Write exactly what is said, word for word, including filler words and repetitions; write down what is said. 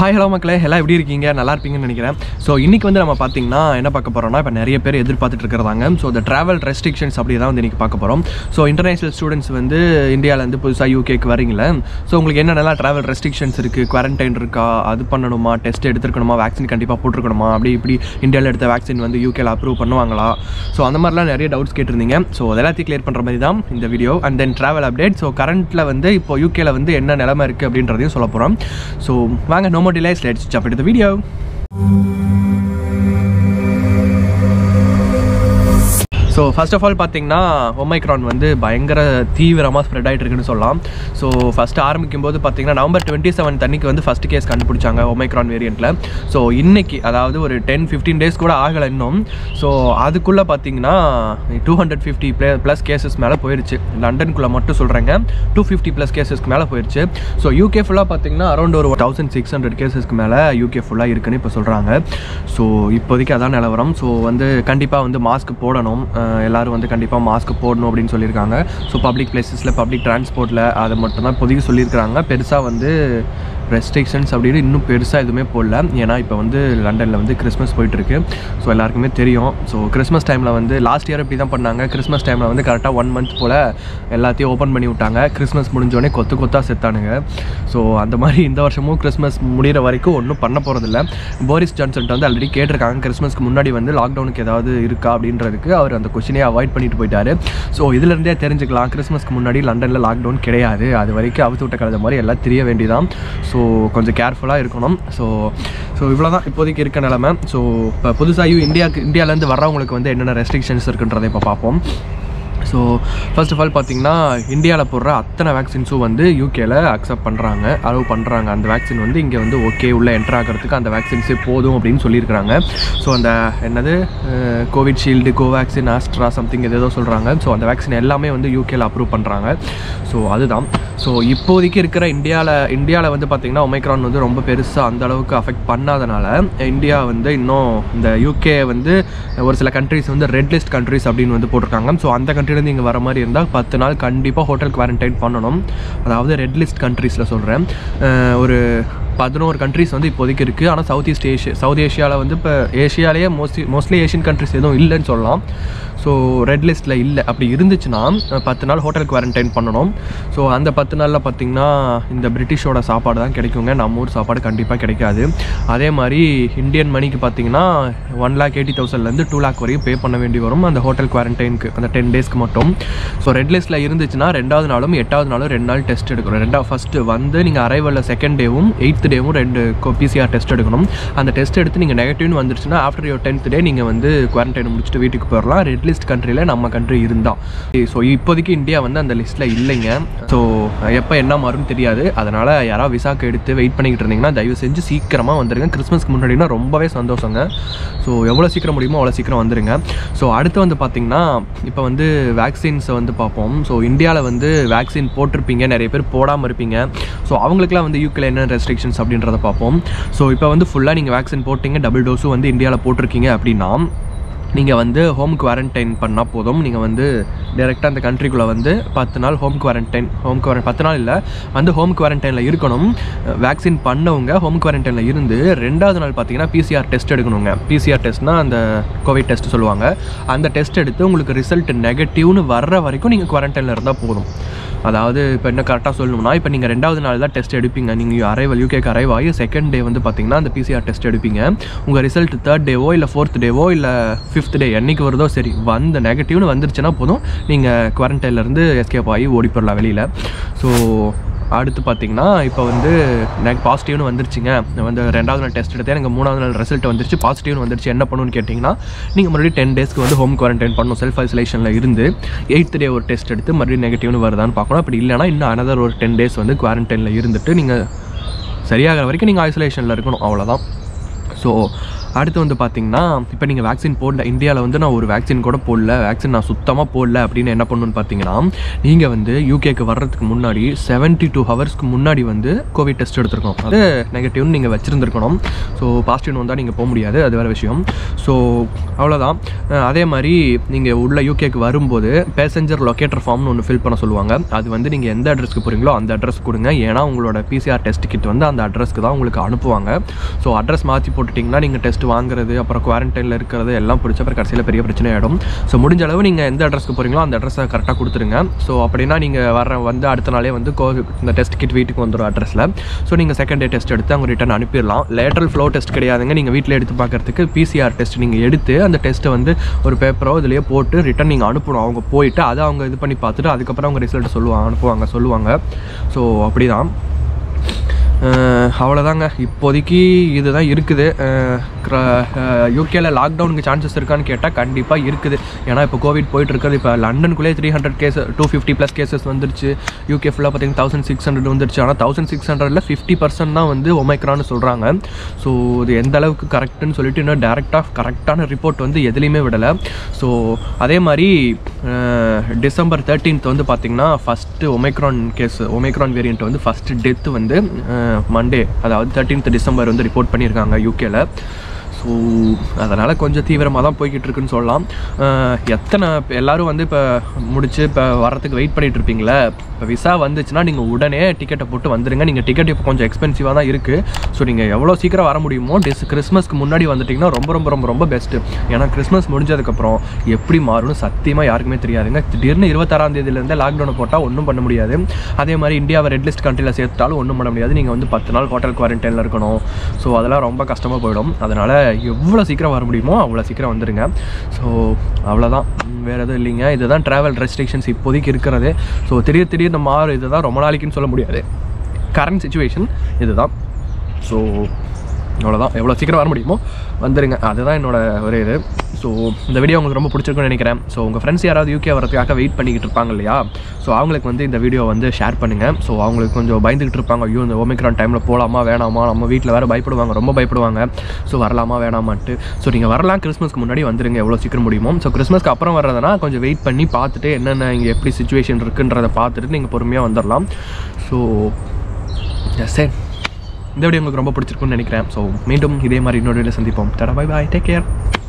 Hi hello மக்களே, எல்லாம் எப்படி இருக்கீங்க? நல்லா இருப்பீங்கன்னு நினைக்கிறேன். ஸோ இன்றைக்கி வந்து நம்ம பார்த்திங்கன்னா என்ன பார்க்க போகிறோம்னா, இப்போ நிறைய பேர் எதிர்பார்த்துட்டு இருக்கிறாங்க. ஸோ இந்த ட்ராவல் ரெஸ்ட்ரிக்ஷன்ஸ் அப்படி தான் வந்து இன்றைக்கி பார்க்க போகிறோம். ஸோ இன்டர்நேஷ்னல் ஸ்டூடெண்ட்ஸ் வந்து இந்தியாவிலேருந்து புதுசாக யூகேக்கு வரீங்களே, ஸோ உங்களுக்கு என்னென்னலாம் ட்ராவல் ரெஸ்ட்ரிக்ஷன்ஸ் இருக்குது, குவாரண்டைன் இருக்கா, அது பண்ணணுமா, டெஸ்ட் எடுத்துருக்கணுமா, வேக்சின் கண்டிப்பாக போட்டிருக்கணுமா, அப்படி இப்படி இந்தியாவில் எடுத்த வேக்சின் வந்து யூகேல அப்ரூவ் பண்ணுவாங்களா, ஸோ அந்த மாதிரிலாம் நிறைய டவுட்ஸ் கேட்டிருந்தீங்க. ஸோ எல்லாத்தையும் கிளியர் பண்ணுற மாதிரி தான் இந்த video. And then travel update. So கரண்ட்டில் வந்து இப்போ யூகேல வந்து என்ன நிலைமை இருக்குது அப்படின்றதையும் சொல்ல போகிறோம். ஸோ வாங்க, no more delays, let's jump into the video. So first of all பார்த்திங்கன்னா, ஒமைக்ரான் வந்து பயங்கர தீவிரமாக ஸ்ப்ரெட் ஆகிட்டு இருக்குன்னு சொல்லலாம். ஸோ ஃபஸ்ட்டு ஆரம்பிக்கும் போது பார்த்திங்கன்னா நவம்பர் டுவெண்ட்டி செவன்த் அன்றைக்கி வந்து ஃபஸ்ட் கேஸ் கண்டுபிடிச்சாங்க ஒமைக்ரான் வேரியண்ட்டில். ஸோ இன்றைக்கி, அதாவது ஒரு டென் ஃபிஃப்டீன் டேஸ் கூட ஆகலை இன்னும். ஸோ அதுக்குள்ளே பார்த்திங்கன்னா two hundred fifty play plus cases மேலே போயிடுச்சு. லண்டனுக்குள்ளே மட்டும் சொல்கிறேங்க, டூ ஃபிஃப்டி ப்ளஸ் கேஸஸ்க்கு மேலே போயிடுச்சு. ஸோ யூகே ஃபுல்லாக பார்த்திங்கன்னா அரௌண்ட் ஒரு தௌசண்ட் சிக்ஸ் ஹண்ட்ரட் கேஸஸ்க்கு மேலே யூகே ஃபுல்லாக இருக்குதுன்னு இப்போ சொல்கிறாங்க. ஸோ இப்போதைக்கு அதான் நிலவரம். ஸோ வந்து கண்டிப்பாக வந்து மாஸ்க் போடணும், எல்லோரும் வந்து கண்டிப்பாக மாஸ்க் போடணும் அப்படின்னு சொல்லியிருக்காங்க. ஸோ பப்ளிக் பிளேஸஸில், பப்ளிக் டிரான்ஸ்போர்ட்டில் அதை மட்டும்தான் இப்போதைக்கு சொல்லியிருக்கிறாங்க. பெருசாக வந்து ரெஸ்ட்ரிக்ஷன்ஸ் அப்படின்னு இன்னும் பெருசாக எதுவுமே போடல. ஏன்னா இப்போ வந்து லண்டனில் வந்து கிறிஸ்மஸ் போயிட்டுருக்கு. ஸோ எல்லாருக்குமே தெரியும். ஸோ கிறிஸ்மஸ் டைமில் வந்து லாஸ்ட் இயர் இப்படி தான் பண்ணாங்க. கிறிஸ்மஸ் டைமில் வந்து கரெக்டாக ஒன் மந்த் போல் எல்லாத்தையும் ஓப்பன் பண்ணி விட்டாங்க. கிறிஸ்மஸ் முடிஞ்சோடனே கொத்து கொத்தாக செத்தானுங்க. ஸோ அந்த மாதிரி இந்த வருஷமும் கிறிஸ்மஸ் முடிகிற வரைக்கும் ஒன்றும் பண்ண போகிறதில்ல. போரிஸ் ஜான்சன்ட்ட வந்து ஆல்ரெடி கேட்டிருக்காங்க, கிறிஸ்மஸ்க்கு முன்னாடி வந்து லாக்டவுனுக்கு ஏதாவது இருக்கா அப்படின்றதுக்கு. அவர் அந்த கொஸ்டினே அவாய்ட் பண்ணிட்டு போயிட்டார். ஸோ இதுலேருந்தே தெரிஞ்சுக்கலாம், கிறிஸ்மஸ்க்கு முன்னாடி லண்டனில் லாக்டவுன் கிடையாது. அது வரைக்கும் அவுத்து விட்ட கலந்த மாதிரி எல்லாம் தெரிய வேண்டியதான். ஸோ ஸோ கொஞ்சம் கேர்ஃபுல்லாக இருக்கணும். ஸோ ஸோ இவ்வளோ தான் இப்போதைக்கு இருக்க நிலமை. ஸோ இப்போ புதுசாக இந்தியாவுக்கு இந்தியாவிலேருந்து வர்றவங்களுக்கு வந்து என்னென்ன ரெஸ்ட்ரிக்ஷன்ஸ் இருக்குன்றதை இப்போ பார்ப்போம். ஸோ ஃபர்ஸ்ட் ஆஃப் ஆல் பார்த்திங்கன்னா, இந்தியாவில் போடுற அத்தனை வேக்சின்ஸும் வந்து யூகேயில் அக்செப்ட் பண்ணுறாங்க, அலோவ் பண்ணுறாங்க. அந்த வேக்சின் வந்து இங்கே வந்து ஓகே, உள்ளே என்ட்ரு ஆகிறதுக்கு அந்த வேக்சின்ஸே போதும் அப்படின்னு சொல்லியிருக்கிறாங்க. ஸோ அந்த என்னது கோவிட்ஷீல்டு, கோவேக்சின், ஆஸ்ட்ரா சம்திங் எதோ சொல்கிறாங்க. ஸோ அந்த வேக்சின் எல்லாமே வந்து யூகேயில் அப்ரூவ் பண்ணுறாங்க. ஸோ அதுதான். ஸோ இப்போதைக்கு இருக்கிற இந்தியாவில் இந்தியாவில் வந்து பார்த்திங்கன்னா ஒமைக்ரான் வந்து ரொம்ப பெருசாக அந்த அளவுக்கு அஃபெக்ட் பண்ணாதனால இந்தியா வந்து இன்னும் இந்த யூகே வந்து ஒரு சில கண்ட்ரிஸ் வந்து ரெட் லிஸ்ட் கண்ட்ரிஸ் அப்படின்னு வந்து போட்டிருக்காங்க. ஸோ அந்த கண்ட்ரி இருந்து இங்கே வர மாதிரி இருந்தால் பத்து நாள் கண்டிப்பாக ஹோட்டல் குவாரண்டைன் பண்ணணும். அதாவது ரெட் லிஸ்ட் கண்ட்ரீஸில் சொல்கிறேன். ஒரு பதினோரு கண்ட்ரிஸ் வந்து இப்போதைக்கு இருக்குது. ஆனால் சவுத் ஈஸ்ட் ஏஷியா, சவுத் ஏஷியாவில் வந்து இப்போ ஏஷியாலேயே மோஸ்ட்லி மோஸ்ட்லி ஏஷியன் கண்ட்ரிஸ் எதுவும் இல்லைன்னு சொல்லலாம். ஸோ ரெட் லிஸ்ட்டில் இல்லை. அப்படி இருந்துச்சுன்னா பத்து நாள் ஹோட்டல் குவாரண்டைன் பண்ணணும். ஸோ அந்த பத்து நாளில் பார்த்திங்கன்னா இந்த பிரிட்டிஷோட சாப்பாடு தான் கிடைக்குங்க. நம்ம ஊர் சாப்பாடு கண்டிப்பாக கிடைக்காது. அதே மாதிரி இந்தியன் மணிக்கு பார்த்திங்கன்னா ஒன் லேக் எயிட்டி தௌசண்ட்லேருந்து டூ லேக் வரையும் பே பண்ண வேண்டி வரும் அந்த ஹோட்டல் குவாரண்டைனுக்கு, அந்த டென் டேஸ்க்கு மட்டும். ஸோ ரெட் லிஸ்ட்டில் இருந்துச்சுன்னா ரெண்டாவது நாளும் எட்டாவது நாளும் ரெண்டு நாள் டெஸ்ட் எடுக்கணும். ரெண்டாவது ஃபஸ்ட்டு வந்து நீங்கள் அரைவலில் செகண்ட் டேவும் எயித்து டேவும் ரெண்டு பிசிஆர் டெஸ்ட் எடுக்கணும். அந்த டெஸ்ட் எடுத்து நீங்கள் நெகட்டிவ்னு வந்துருச்சுன்னா ஆஃப்டர் யோர் டென்த் டே நீங்கள் வந்து குவாரண்டைன் முடிச்சுட்டு வீட்டுக்கு போயிடலாம். ரெட் லிஸ்ட் கண்ட்ரியில் நம்ம கண்ட்ரி இருந்தால். ஸோ இப்போதைக்கு இந்தியா வந்து அந்த லிஸ்ட்டில் இல்லைங்க. ஸோ எப்போ என்ன மாறும்னு தெரியாது. அதனால் யாராவது விசாக்கு எடுத்து வெயிட் பண்ணிக்கிட்டு இருந்தீங்கன்னா தயவு செஞ்சு சீக்கிரமாக வந்துடுங்க. கிறிஸ்மஸ்க்கு முன்னாடினா ரொம்பவே சந்தோஷங்க. ஸோ எவ்வளோ சீக்கிரம் முடியுமோ அவ்வளோ சீக்கிரம் வந்துடுங்க. ஸோ அடுத்து வந்து பார்த்திங்கன்னா இப்போ வந்து வேக்சின்ஸை வந்து பார்ப்போம். ஸோ இந்தியாவில் வந்து வேக்சின் போட்டிருப்பீங்க, நிறைய பேர் போடாமல் இருப்பீங்க. ஸோ அவங்களுக்குலாம் வந்து யூகேல என்ன ரெஸ்ட்ரிக்ஷன் அப்படின்றத பார்ப்போம். ஸோ இப்போ வந்து ஃபுல்லாக நீங்கள் வேக்சின் போட்டிங்க, டபுள் டோஸும் வந்து இந்தியாவில் போட்டிருக்கீங்க அப்படின்னா நீங்கள் வந்து ஹோம் குவாரண்டைன் பண்ணால் போதும். நீங்கள் வந்து டைரெக்டாக அந்த கண்ட்ரிக்குள்ளே வந்து பத்து நாள் ஹோம் குவாரண்டைன் ஹோம் குவார பத்து நாள் இல்லை வந்து ஹோம் குவாரண்டைனில் இருக்கணும். வேக்சின் பண்ணவங்க ஹோம் குவாரண்டைனில் இருந்து ரெண்டாவது நாள் பார்த்திங்கன்னா பிசிஆர் டெஸ்ட் எடுக்கணுங்க. பிசிஆர் டெஸ்ட்னால் அந்த கோவிட் டெஸ்ட் சொல்லுவாங்க. அந்த டெஸ்ட் எடுத்து உங்களுக்கு ரிசல்ட் நெகட்டிவ்னு வர்ற வரைக்கும் நீங்கள் குவாரண்டைனில் இருந்தால் போதும். அதாவது இப்போ என்ன கரெக்டாக சொல்லணும்னா, இப்போ நீங்கள் ரெண்டாவது நாள் தான் டெஸ்ட் எடுப்பீங்க. நீங்கள் அரைவல் யூகேக்கு அரைவ் ஆகி செகண்ட் டே வந்து பார்த்திங்கன்னா அந்த பிசிஆர் டெஸ்ட் எடுப்பீங்க. உங்கள் ரிசல்ட் தேர்ட் டேவோ இல்லை ஃபோர்த் டேவோ இல்லை ஃபிஃப்த் டே என்றைக்கு வருதோ சரி, வந்து நெகட்டிவ்னு வந்துருச்சுன்னா போதும், நீங்கள் குவாரண்டைன்லேருந்து எஸ்கேப் ஆகி ஓடி போயிடலாம் வெளியில். ஸோ அடுத்து பார்த்திங்கன்னா இப்போ வந்து எனக்கு பாசிட்டிவ்னு வந்துருச்சுங்க, வந்து ரெண்டாவது நாள் டெஸ்ட் எடுத்தேன், எனக்கு மூணாவது நாள் ரிசல்ட் வந்துருச்சு, பாசிட்டிவ்னு வந்துருச்சு, என்ன பண்ணுன்னு கேட்டிங்கன்னா நீங்கள் மறுபடியும் டென் டேஸ்க்கு வந்து ஹோம் குவாரண்டைன் பண்ணணும். செல்ஃப் ஐசோலேஷனில் இருந்து எயித் டே ஒரு டெஸ்ட் எடுத்து மறுபடியும் நெகட்டிவ்னு வருதான்னு பார்க்கணும். அப்படி இல்லைனா இன்னும் அனதர் ஒரு டென் டேஸ் வந்து குவாரண்டைனில் இருந்துட்டு நீங்கள் சரியாகிற வரைக்கும் நீங்கள் ஐசோலேஷனில் இருக்கணும். அவ்வளோதான். ஸோ அடுத்து வந்து பார்த்தீங்கன்னா இப்போ நீங்கள் வேக்சின் போடல, இந்தியாவில் வந்து நான் ஒரு வேக்சின் கூட போடல, வேக்சின் நான் சுத்தமாக போடல அப்படின்னு என்ன பண்ணணும்னு பார்த்தீங்கன்னா, நீங்கள் வந்து யூகேக்கு வர்றதுக்கு முன்னாடி செவன்ட்டி டூ ஹவர்ஸ்க்கு முன்னாடி வந்து கோவிட் டெஸ்ட் எடுத்துருக்கோம். அது நெகட்டிவ்னு நீங்கள் வச்சுருந்துருக்கணும். ஸோ பாசிட்டிவ்னு வந்தால் நீங்கள் போக முடியாது, அது வேறு விஷயம். ஸோ அவ்வளோதான். அதே மாதிரி நீங்கள் உள்ள யூகேக்கு வரும்போது பேசஞ்சர் லொக்கேட்டர் ஃபார்ம்னு ஒன்று ஃபில் பண்ண சொல்லுவாங்க. அது வந்து நீங்கள் எந்த அட்ரஸ்க்கு போகிறீங்களோ அந்த அட்ரஸ் கொடுங்க. ஏன்னா உங்களோட பிசிஆர் டெஸ்ட் கிட் வந்து அந்த அட்ரஸ்க்கு தான் உங்களுக்கு அனுப்புவாங்க. ஸோ அட்ரஸ் மாற்றி போட்டுட்டிங்கன்னா நீங்கள் டெஸ்ட் வாங்குறது, அப்புறம் குவாரண்டைனில் இருக்கிறது எல்லாம் பிடிச்ச அப்புறம் கடைசியில் பெரிய பிரச்சனை ஆகிடும். ஸோ முடிஞ்ச அளவு நீங்கள் எந்த அட்ரஸ்க்கு போகிறீங்களோ அந்த அட்ரஸை கரெக்டாக கொடுத்துருங்க. ஸோ அப்படின்னா நீங்கள் வர வந்து அடுத்த நாளே வந்து கோ இந்த டெஸ்ட் கிட் வீட்டுக்கு வந்துடும் அட்ரஸில். ஸோ நீங்கள் செகண்ட் டே டெஸ்ட் எடுத்து அவங்க ரிட்டர்ன் அனுப்பிடலாம். லேட்டரல் ஃப்ளோ டெஸ்ட் கிடையாதுங்க. நீங்கள் வீட்டில் எடுத்து பார்க்குறதுக்கு பிசிஆர் டெஸ்ட் நீங்கள் எடுத்து அந்த டெஸ்ட்டை வந்து ஒரு பேப்பரோ இதுலேயே போட்டு ரிட்டன் நீங்கள் அனுப்பணும். அவங்க போயிட்டு அதை அவங்க இது பண்ணி பார்த்துட்டு அதுக்கப்புறம் அவங்க ரிசல்ட் சொல்லுவாங்க, அனுப்புவாங்க சொல்லுவாங்க. ஸோ அப்படி தான். அவ்வளோதாங்க இப்போதைக்கு இதுதான் இருக்குது. யூகேயில் லாக்டவுனுக்கு சான்சஸ் இருக்கான்னு கேட்டால் கண்டிப்பாக இருக்குது. ஏன்னா இப்போ கோவிட் போயிட்டுருக்குது. இப்போ லண்டனுக்குள்ளே three hundred case two fifty plus cases வந்துருச்சு. யூகே ஃபுல்லாக பார்த்தீங்கன்னா தௌசண்ட் சிக்ஸ் ஹண்ட்ரட் வந்துருச்சு. ஆனால் தௌசண்ட் சிக்ஸ் ஹண்ட்ரடில் ஃபிஃப்டி பர்சன்ட் தான் வந்து ஒமைக்ரான்னு சொல்கிறாங்க. ஸோ இது எந்த அளவுக்கு கரெக்டுன்னு சொல்லிட்டு இன்னும் டேரெக்டாக கரெக்டான ரிப்போர்ட் வந்து எதுலேயுமே விடலை. ஸோ அதே மாதிரி டிசம்பர் தேர்ட்டீன்த் வந்து பார்த்திங்கன்னா first Omicron case Omicron variant வந்து ஃபஸ்ட்டு டெத்து வந்து மண்டே, அதாவது தேர்ட்டீன்த் டிசம்பர் வந்து ரிப்போர்ட் பண்ணியிருக்காங்க யூகேயில். ஸோ அதனால் கொஞ்சம் தீவிரமாக தான் போய்கிட்டு இருக்குன்னு சொல்லலாம். எத்தனை எல்லோரும் வந்து இப்போ முடிச்சு இப்போ வரத்துக்கு வெயிட் பண்ணிகிட்ருப்பீங்களே, இப்போ விசா வந்துச்சுன்னா நீங்கள் உடனே டிக்கெட்டை போட்டு வந்துடுங்க. நீங்கள் டிக்கெட் இப்போ கொஞ்சம் எக்ஸ்பென்சிவாக தான் இருக்குது. ஸோ நீங்கள் எவ்வளோ சீக்கிரம் வர முடியுமோ டிஸ் கிறிஸ்மஸ்க்கு முன்னாடி வந்துட்டிங்கன்னா ரொம்ப ரொம்ப ரொம்ப ரொம்ப பெஸ்ட்டு. ஏன்னா கிறிஸ்மஸ் முடிஞ்சதுக்கப்புறம் எப்படி மாறும்னு சத்தியமாக யாருக்குமே தெரியாதுங்க. திடீர்னு இருபத்தாறாம் தேதியிலேருந்து லாக்டவுனை போட்டால் ஒன்றும் பண்ண முடியாது. அதே மாதிரி இந்தியாவை ரெட் லிஸ்ட் கண்ட்ரியில் சேர்த்தாலும் ஒன்றும் பண்ண முடியாது. நீங்கள் வந்து பத்து நாள் ஹோட்டல் குவாரண்டைனில் இருக்கணும். ஸோ அதெல்லாம் ரொம்ப கஷ்டமாக போயிடும். அதனால் எவ்வளோ சீக்கிரம் வர முடியுமோ அவ்வளோ சீக்கிரம் வந்துடுங்க. ஸோ அவ்வளோதான், வேறு எதுவும் இல்லைங்க. இதுதான் ட்ராவல் ரெஸ்ட்ரிக்ஷன்ஸ் இப்போதைக்கு இருக்கிறது. ஸோ திடீர் திடீர்னு மாறும். இதுதான் ரொம்ப நாளைக்குன்னு சொல்ல முடியாது. கரண்ட் சுச்சுவேஷன் இதுதான். ஸோ அவ்வளோதான், எவ்வளோ சீக்கிரம் வர முடியுமோ வந்துடுங்க. அதுதான் என்னோடய ஒரே இது. ஸோ இந்த வீடியோ உங்களுக்கு ரொம்ப பிடிச்சிருக்குன்னு நினைக்கிறேன். ஸோ உங்கள் ஃப்ரெண்ட்ஸ் யாராவது யூகே வரதுக்காக வெயிட் பண்ணிக்கிட்டு இருப்பாங்க இல்லையா, ஸோ அவங்களுக்கு வந்து இந்த வீடியோ வந்து ஷேர் பண்ணுங்கள். ஸோ அவங்களுக்கு கொஞ்சம் பயந்துக்கிட்டு இருப்பாங்க, ஐயோ இந்த ஒமிக்ரான் டைமில் போகலாமா வேணாமா, நம்ம வீட்டில் வேறு பயப்படுவாங்க, ரொம்ப பயப்படுவாங்க. ஸோ வரலாமா வேணாமான்ட்டு. ஸோ நீங்கள் வரலாம், கிறிஸ்மஸ்க்கு முன்னாடி வந்துடுங்க எவ்வளோ சீக்கிரம் முடியுமோ. ஸோ கிறிஸ்மஸ்க்கு அப்புறம் வர்றதுனா கொஞ்சம் வெயிட் பண்ணி பார்த்துட்டு என்னென்ன இங்கே எப்படி சுச்சுவேஷன் இருக்குன்றதை பார்த்துட்டு நீங்கள் பொறுமையாக வந்துடலாம். ஸோ சரி, இந்த வீடியோ உங்களுக்கு ரொம்ப பிடிச்சிருக்குன்னு நினைக்கிறேன். ஸோ மீண்டும் இதே மாதிரி இன்னொரு வீடியோவில் சந்திப்போம். தட பை பாய், டேக் கேர்.